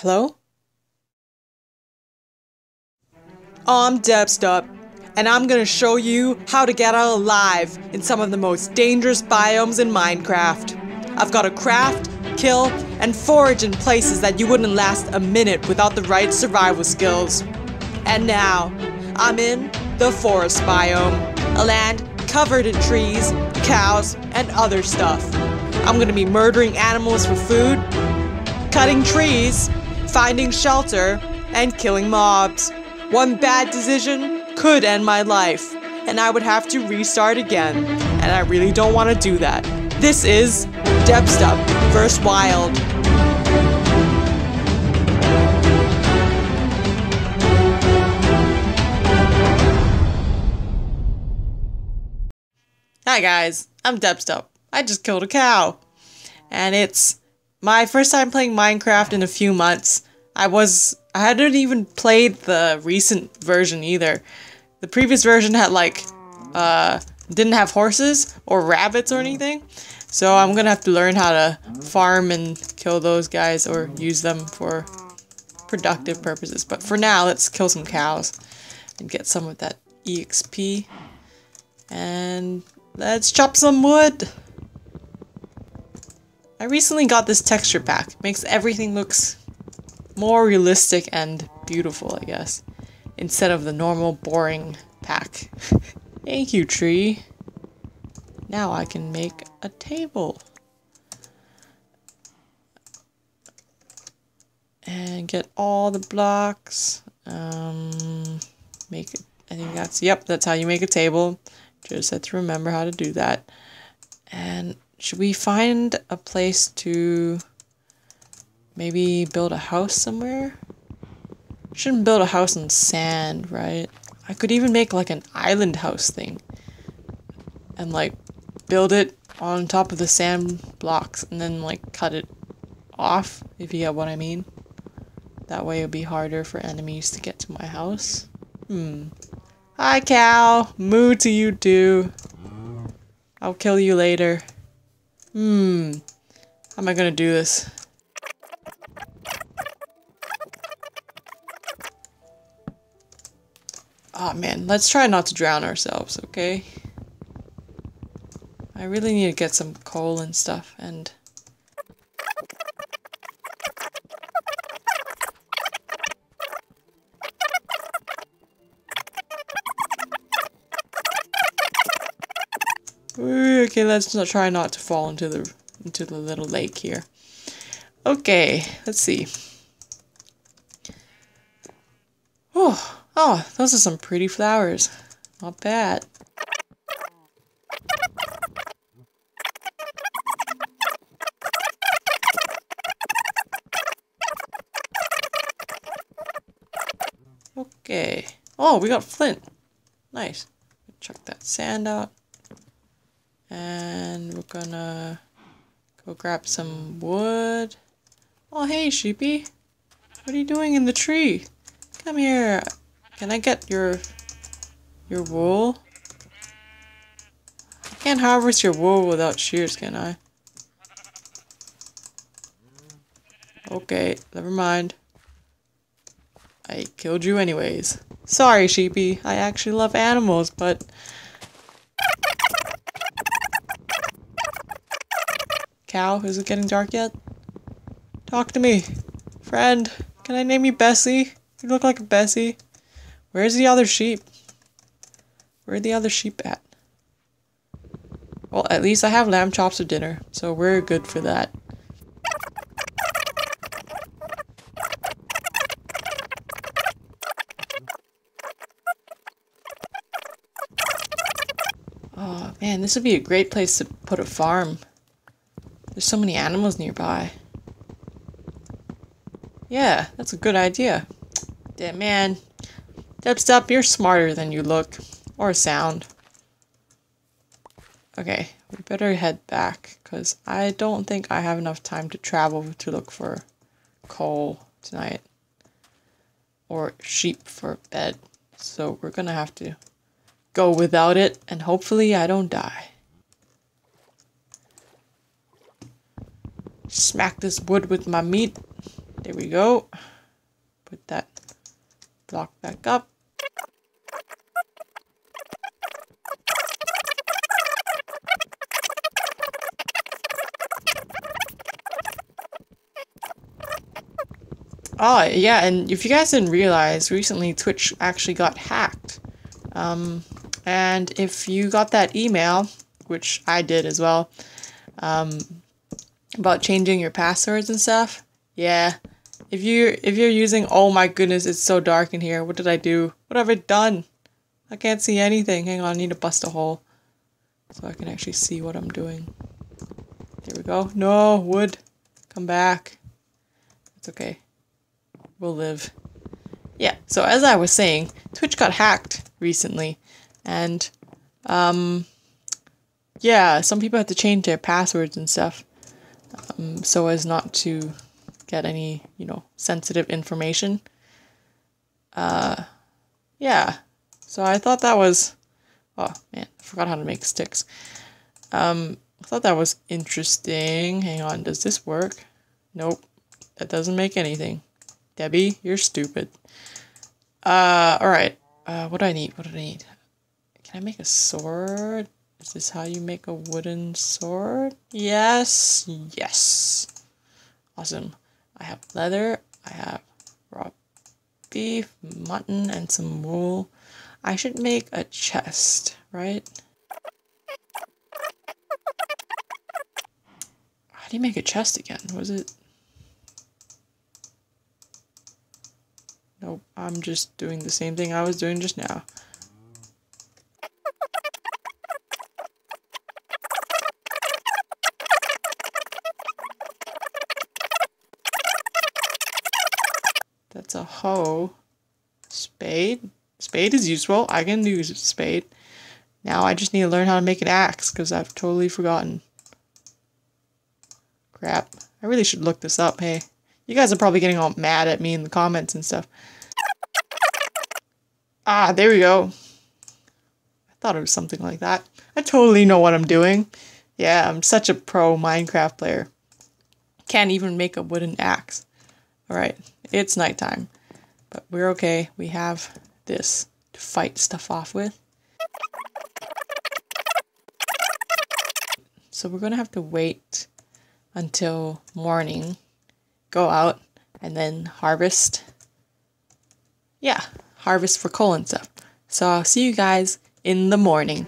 Hello? I'm Debstup, and I'm gonna show you how to get out alive in some of the most dangerous biomes in Minecraft. I've got to craft, kill, and forage in places that you wouldn't last a minute without the right survival skills. And now, I'm in the forest biome, a land covered in trees, cows, and other stuff. I'm gonna be murdering animals for food, cutting trees, finding shelter, and killing mobs. One bad decision could end my life, and I would have to restart again, and I really don't want to do that. This is Debstup vs. Wild. Hi guys, I'm Debstup. I just killed a cow, and it's my first time playing Minecraft in a few months. I hadn't even played the recent version either. The previous version had didn't have horses or rabbits or anything. So I'm gonna have to learn how to farm and kill those guys or use them for productive purposes. But for now, let's kill some cows and get some of that EXP. And let's chop some wood. I recently got this texture pack. It makes everything looks more realistic and beautiful, I guess, instead of the normal boring pack. Thank you, tree. Now I can make a table and get all the blocks. Make it. I think that's how you make a table. Just have to remember how to do that. And should we find a place to maybe build a house somewhere? Shouldn't build a house in sand, right? I could even make like an island house thing and like build it on top of the sand blocks and then like cut it off, if you get what I mean. That way it'll be harder for enemies to get to my house. Hi cow! Moo to you too! I'll kill you later. How am I gonna do this? Oh man, let's try not to drown ourselves, okay? I really need to get some coal and stuff, and ooh, okay, let's not try not to fall into the little lake here. Okay, let's see. Oh, those are some pretty flowers. Not bad. Okay. Oh, we got flint. Nice. Chuck that sand out. And we're gonna go grab some wood. Oh, hey, sheepy. What are you doing in the tree? Come here. Can I get your wool? I can't harvest your wool without shears, can I? Okay, never mind. I killed you anyways. Sorry, sheepy. I actually love animals, but cow, is it getting dark yet? Talk to me. Friend, can I name you Bessie? You look like a Bessie. Where's the other sheep? Where are the other sheep at? Well, at least I have lamb chops for dinner, so we're good for that. Oh man, this would be a great place to put a farm. There's so many animals nearby. Yeah, that's a good idea. Damn man. Debstup, you're smarter than you look. Or sound. Okay, we better head back, because I don't think I have enough time to travel to look for coal tonight. Or sheep for bed. So we're gonna have to go without it, and hopefully I don't die. Smack this wood with my meat. There we go. Put that block back up. Oh, yeah, and if you guys didn't realize, recently Twitch actually got hacked. And if you got that email, which I did as well, about changing your passwords and stuff, yeah. If you're using, oh my goodness, it's so dark in here. What did I do? What have I done? I can't see anything. Hang on, I need to bust a hole so I can actually see what I'm doing. There we go. No, wood. Come back. It's okay. We'll live. Yeah, so as I was saying, Twitch got hacked recently, and yeah, some people had to change their passwords and stuff, so as not to get any, you know, sensitive information. Yeah, so I thought that was, oh man, I forgot how to make sticks. I thought that was interesting. Hang on, does this work? Nope, that doesn't make anything. Debbie, you're stupid. Alright. What do I need? What do I need? Can I make a sword? Is this how you make a wooden sword? Yes. Yes. Awesome. I have leather. I have raw beef, mutton, and some wool. I should make a chest, right? How do you make a chest again? Was it... Nope, I'm just doing the same thing I was doing just now. That's a hoe. Spade? Spade is useful. I can use a spade. Now I just need to learn how to make an axe, because I've totally forgotten. Crap. I really should look this up, hey. You guys are probably getting all mad at me in the comments and stuff. Ah, there we go. I thought it was something like that. I totally know what I'm doing. Yeah, I'm such a pro Minecraft player. Can't even make a wooden axe. Alright, it's nighttime. But we're okay. We have this to fight stuff off with. So we're gonna have to wait until morning. Go out and then harvest. Yeah, harvest for coal and stuff. So I'll see you guys in the morning.